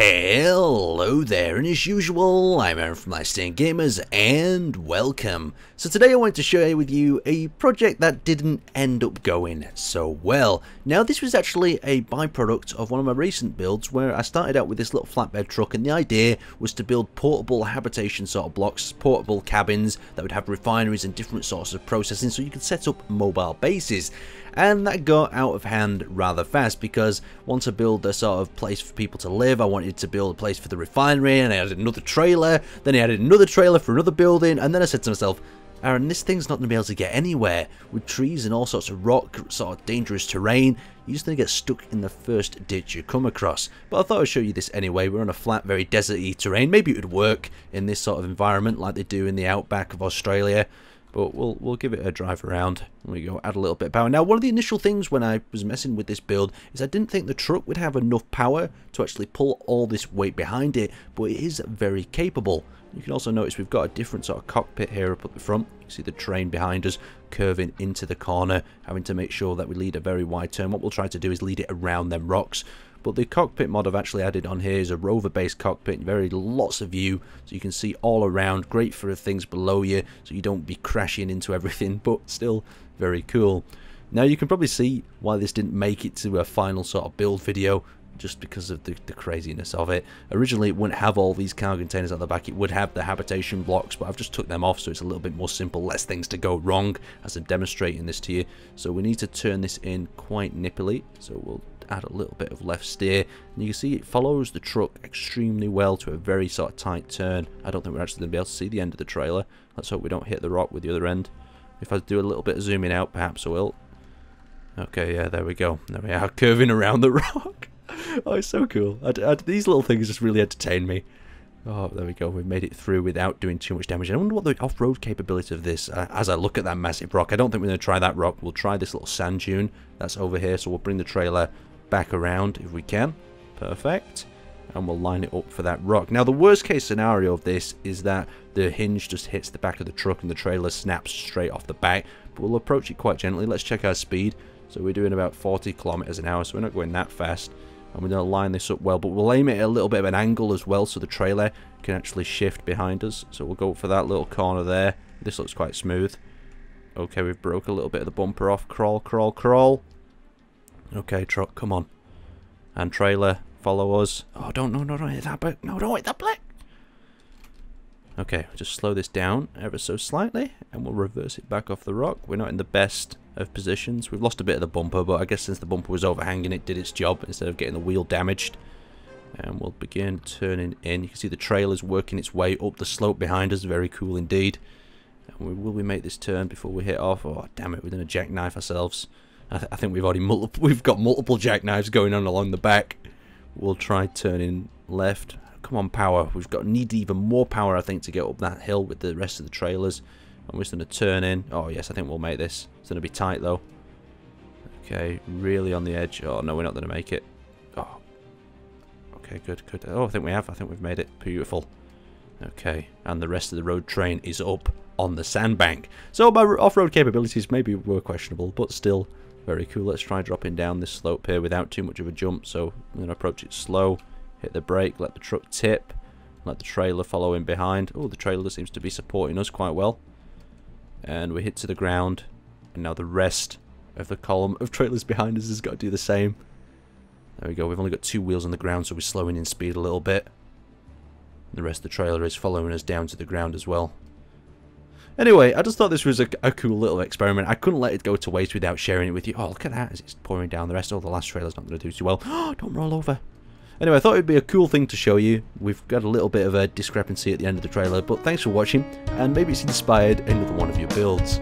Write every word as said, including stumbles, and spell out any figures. Hello there, and as usual, I'm Aaron from Last Stand Gamers, and welcome. So today I wanted to share with you a project that didn't end up going so well. Now this was actually a byproduct of one of my recent builds where I started out with this little flatbed truck, and the idea was to build portable habitation sort of blocks, portable cabins that would have refineries and different sorts of processing so you could set up mobile bases. And that got out of hand rather fast because once I built a sort of place for people to live, I wanted to build a place for the refinery, and I added another trailer, then I added another trailer for another building, and then I said to myself, Aaron, this thing's not going to be able to get anywhere. With trees and all sorts of rock, sort of dangerous terrain, you're just going to get stuck in the first ditch you come across. But I thought I'd show you this anyway. We're on a flat, very deserty terrain. Maybe it would work in this sort of environment like they do in the outback of Australia. But we'll, we'll give it a drive around. We go add a little bit of power. Now, one of the initial things when I was messing with this build is I didn't think the truck would have enough power to actually pull all this weight behind it, but it is very capable. You can also notice we've got a different sort of cockpit here up at the front. You can see the train behind us curving into the corner, having to make sure that we lead a very wide turn. What we'll try to do is lead it around them rocks. But the cockpit mod I've actually added on here is a rover-based cockpit, very lots of view, so you can see all around, great for things below you, so you don't be crashing into everything, but still very cool. Now you can probably see why this didn't make it to a final sort of build video, just because of the, the craziness of it. Originally it wouldn't have all these cargo containers at the back, it would have the habitation blocks, but I've just took them off so it's a little bit more simple, less things to go wrong as I'm demonstrating this to you. So we need to turn this in quite nippily, so we'll add a little bit of left steer, and you can see it follows the truck extremely well to a very sort of tight turn. I don't think we're actually going to be able to see the end of the trailer. Let's hope we don't hit the rock with the other end. If I do a little bit of zooming out, perhaps I will. Okay, yeah, there we go. There we are, curving around the rock. Oh, it's so cool. I, I, these little things just really entertain me. Oh, there we go. We've made it through without doing too much damage. I wonder what the off-road capability of this, uh, as I look at that massive rock. I don't think we're going to try that rock. We'll try this little sand dune that's over here, so we'll bring the trailer back around if we can. Perfect. And we'll line it up for that rock. Now the worst case scenario of this is that the hinge just hits the back of the truck and the trailer snaps straight off the back, but we'll approach it quite gently. Let's check our speed. So we're doing about forty kilometers an hour, so we're not going that fast, and we're going to line this up well, but we'll aim it at a little bit of an angle as well so the trailer can actually shift behind us. So we'll go for that little corner there. This looks quite smooth. Okay, we've broke a little bit of the bumper off. Crawl, crawl, crawl. Okay, truck, come on. And trailer, follow us. Oh, don't, no, no, don't hit that back. No, don't hit that black. Okay, just slow this down ever so slightly, and we'll reverse it back off the rock. We're not in the best of positions. We've lost a bit of the bumper, but I guess since the bumper was overhanging, it did its job instead of getting the wheel damaged. And we'll begin turning in. You can see the trailer's working its way up the slope behind us. Very cool indeed. And we, will we make this turn before we hit off? Oh, damn it, we're going to jackknife ourselves. I, th I think we've already multiple, we've got multiple jackknives going on along the back. We'll try turning left. Come on, power. We've got need even more power, I think, to get up that hill with the rest of the trailers. I'm just going to turn in. Oh, yes, I think we'll make this. It's going to be tight, though. Okay, really on the edge. Oh, no, we're not going to make it. Oh. Okay, good, good. Oh, I think we have. I think we've made it. Beautiful. Okay, and the rest of the road train is up on the sandbank. So my off-road capabilities maybe were questionable, but still... very cool. Let's try dropping down this slope here without too much of a jump. So I'm going to approach it slow, hit the brake, let the truck tip, let the trailer follow in behind. Oh, the trailer seems to be supporting us quite well. And we hit to the ground. And now the rest of the column of trailers behind us has got to do the same. There we go. We've only got two wheels on the ground, so we're slowing in speed a little bit. The rest of the trailer is following us down to the ground as well. Anyway, I just thought this was a, a cool little experiment. I couldn't let it go to waste without sharing it with you. Oh, look at that as it's pouring down. The rest of the last trailer's not going to do too well. Oh, don't roll over. Anyway, I thought it would be a cool thing to show you. We've got a little bit of a discrepancy at the end of the trailer, but thanks for watching, and maybe it's inspired another one of your builds.